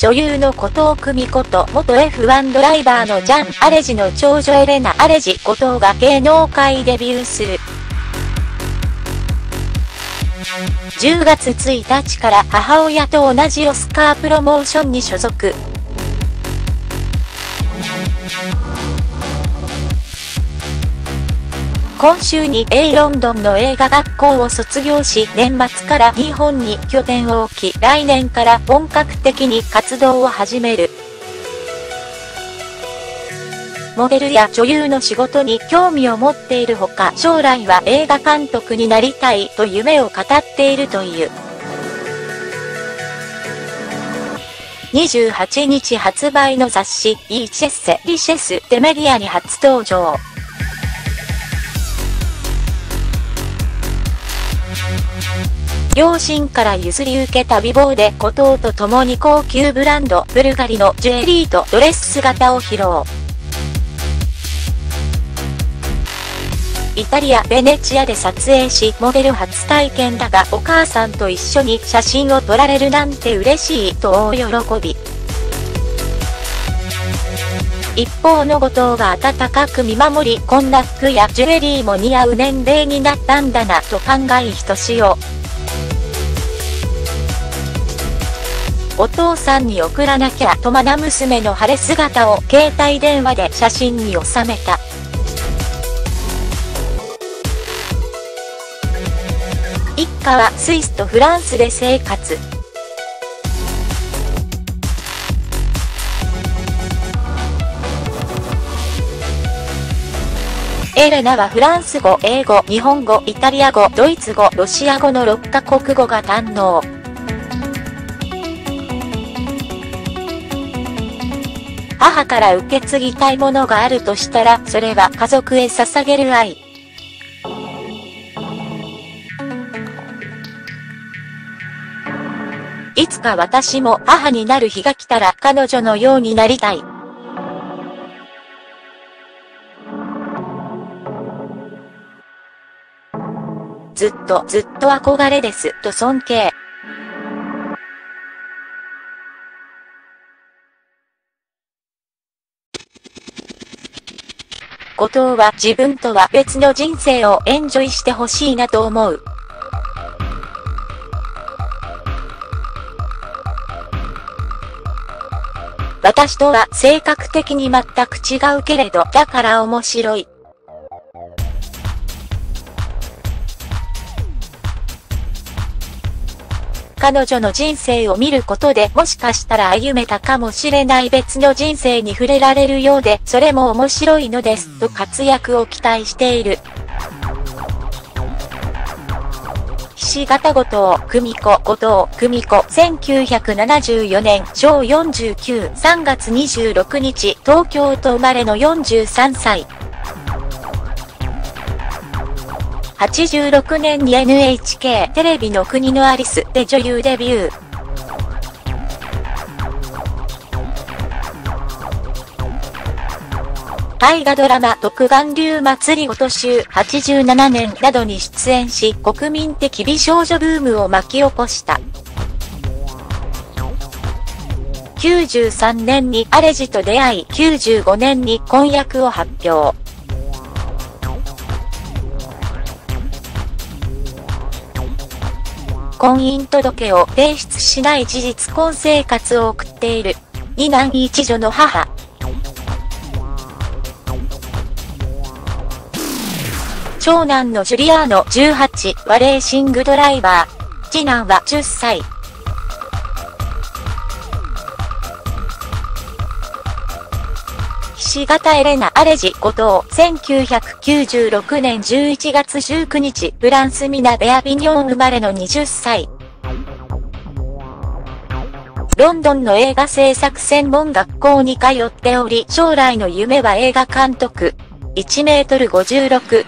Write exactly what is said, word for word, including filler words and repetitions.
女優の後藤久美子と元 エフワン ドライバーのジャン・アレジの長女エレナ・アレジ・後藤が芸能界デビューする。じゅうがつついたちから母親と同じオスカープロモーションに所属。今週に エー ロンドンの映画学校を卒業し、年末から日本に拠点を置き、来年から本格的に活動を始める。モデルや女優の仕事に興味を持っているほか、将来は映画監督になりたいと夢を語っているという。にじゅうはちにち発売の雑誌「イーチェッセ・リシェス」でメディアに初登場。両親から譲り受けた美貌で、後藤と共に高級ブランドブルガリのジュエリーとドレス姿を披露。イタリア・ベネチアで撮影し、モデル初体験だが、お母さんと一緒に写真を撮られるなんて嬉しいと大喜び。一方の後藤が温かく見守り、こんな服やジュエリーも似合う年齢になったんだなと感慨ひとしお。お父さんに送らなきゃとまな娘の晴れ姿を携帯電話で写真に収めた。一家はスイスとフランスで生活。エレナはフランス語、英語、日本語、イタリア語、ドイツ語、ロシア語のろっかこくごが堪能。母から受け継ぎたいものがあるとしたら、それは家族へ捧げる愛。いつか私も母になる日が来たら彼女のようになりたい。ずっとずっと憧れですと尊敬。後藤は自分とは別の人生をエンジョイしてほしいなと思う。私とは性格的に全く違うけれど、だから面白い。彼女の人生を見ることで、もしかしたら歩めたかもしれない別の人生に触れられるようで、それも面白いのですと活躍を期待している。ひし形後藤久美子後藤久美子せんきゅうひゃくななじゅうよねんしょうよんじゅうきゅう さんがつにじゅうろくにち東京都生まれのよんじゅうさんさい。はちじゅうろくねんに エヌエイチケー テレビの国のアリスで女優デビュー。大河ドラマ「独眼竜祭りごと衆」はちじゅうななねんなどに出演し、国民的美少女ブームを巻き起こした。きゅうじゅうさんねんにアレジと出会い、きゅうじゅうごねんに婚約を発表。婚姻届を提出しない事実婚生活を送っている。に男いち女の母。長男のジュリアーノじゅうはちはレーシングドライバー。次男はじゅっさい。ひし形エレナ・アレジ・後藤せんきゅうひゃくきゅうじゅうろくねんじゅういちがつじゅうくにちフランスミナベアビニョン生まれのはたち。ロンドンの映画制作専門学校に通っており、将来の夢は映画監督。いちメートルごじゅうろく。